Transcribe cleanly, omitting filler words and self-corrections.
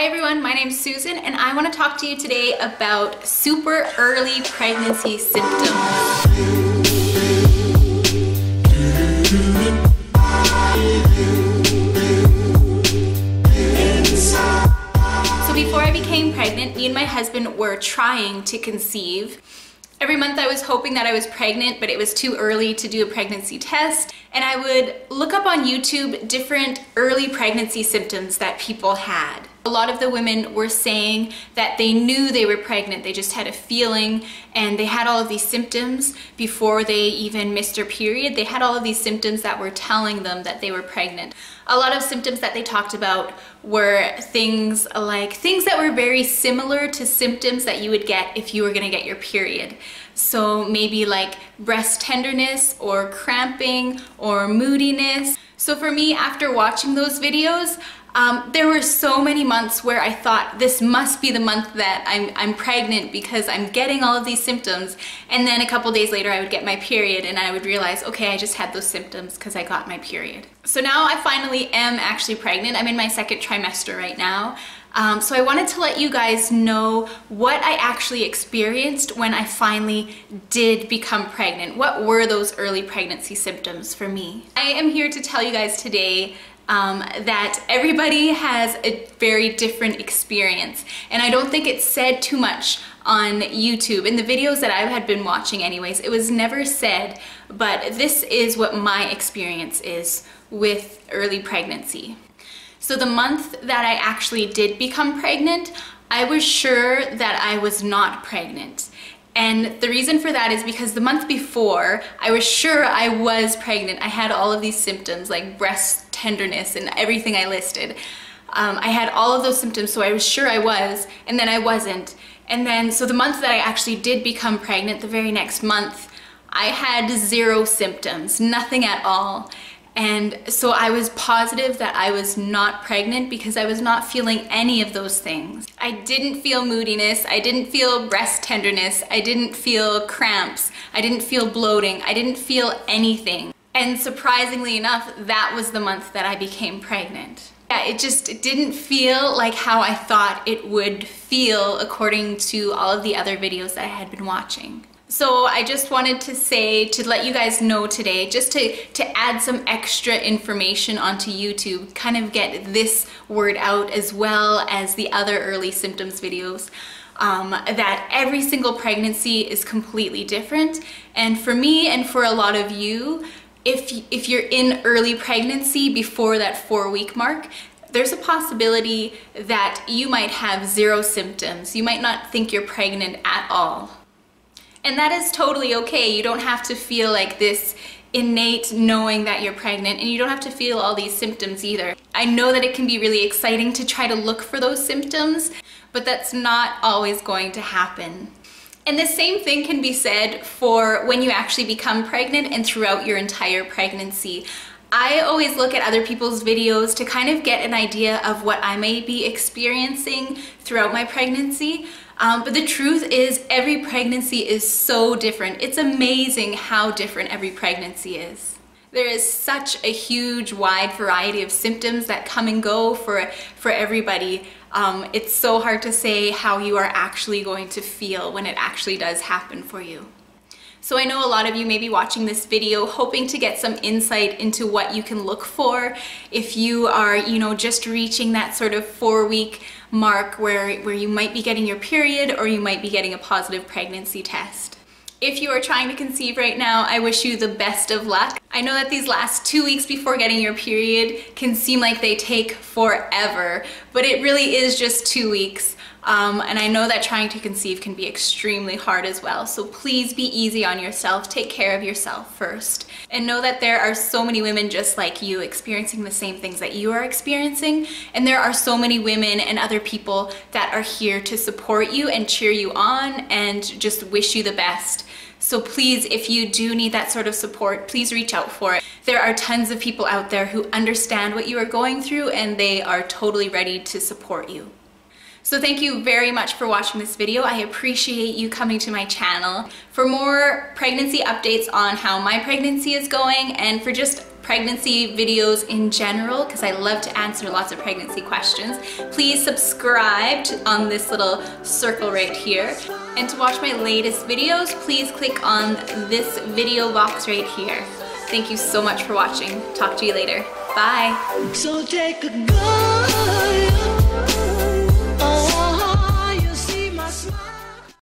Hi everyone, my name's Susan and I want to talk to you today about super early pregnancy symptoms. So before I became pregnant, me and my husband were trying to conceive. Every month I was hoping that I was pregnant, but it was too early to do a pregnancy test. And I would look up on YouTube different early pregnancy symptoms that people had. A lot of the women were saying that they knew they were pregnant, they just had a feeling, and they had all of these symptoms before they even missed their period. They had all of these symptoms that were telling them that they were pregnant. A lot of symptoms that they talked about were things like things that were very similar to symptoms that you would get if you were going to get your period. So maybe like breast tenderness or cramping or moodiness. So for me, after watching those videos, there were so many months where I thought this must be the month that I'm pregnant because I'm getting all of these symptoms, and then a couple days later I would get my period and I would realize, okay, I just had those symptoms because I got my period. So now I finally am actually pregnant. I'm in my second trimester right now. So I wanted to let you guys know what I actually experienced when I finally did become pregnant. What were those early pregnancy symptoms for me? I am here to tell you guys today that everybody has a very different experience, and I don't think it's said too much on YouTube. In the videos that I had been watching anyways, it was never said, but this is what my experience is with early pregnancy. So the month that I actually did become pregnant, I was sure that I was not pregnant. And the reason for that is because the month before, I was sure I was pregnant. I had all of these symptoms like breast tenderness and everything I listed. I had all of those symptoms, so I was sure I was, and then I wasn't. And then, so the month that I actually did become pregnant, the very next month, I had zero symptoms, nothing at all. And so I was positive that I was not pregnant because I was not feeling any of those things. I didn't feel moodiness, I didn't feel breast tenderness, I didn't feel cramps, I didn't feel bloating, I didn't feel anything. And surprisingly enough, that was the month that I became pregnant. Yeah, it didn't feel like how I thought it would feel according to all of the other videos that I had been watching. So I just wanted to say, to let you guys know today, just to add some extra information onto YouTube, kind of get this word out as well as the other early symptoms videos, that every single pregnancy is completely different. And for me and for a lot of you, if you're in early pregnancy before that 4-week mark, there's a possibility that you might have zero symptoms. You might not think you're pregnant at all. And that is totally okay. You don't have to feel like this innate knowing that you're pregnant, and you don't have to feel all these symptoms either. I know that it can be really exciting to try to look for those symptoms, but that's not always going to happen. And the same thing can be said for when you actually become pregnant and throughout your entire pregnancy. I always look at other people's videos to kind of get an idea of what I may be experiencing throughout my pregnancy. But the truth is, every pregnancy is so different. It's amazing how different every pregnancy is. There is such a huge, wide variety of symptoms that come and go for everybody. It's so hard to say how you are actually going to feel when it actually does happen for you. So I know a lot of you may be watching this video hoping to get some insight into what you can look for if you are, you know, just reaching that sort of 4-week mark where you might be getting your period or you might be getting a positive pregnancy test. If you are trying to conceive right now, I wish you the best of luck. I know that these last 2 weeks before getting your period can seem like they take forever, but it really is just 2 weeks. And I know that trying to conceive can be extremely hard as well, so please be easy on yourself, take care of yourself first. And know that there are so many women just like you experiencing the same things that you are experiencing, and there are so many women and other people that are here to support you and cheer you on and just wish you the best. So please, if you do need that sort of support, please reach out for it. There are tons of people out there who understand what you are going through and they are totally ready to support you. So thank you very much for watching this video. I appreciate you coming to my channel. For more pregnancy updates on how my pregnancy is going and for just pregnancy videos in general, because I love to answer lots of pregnancy questions. Please subscribe on this little circle right here. And to watch my latest videos, please click on this video box right here. Thank you so much for watching. Talk to you later. Bye. So take a go.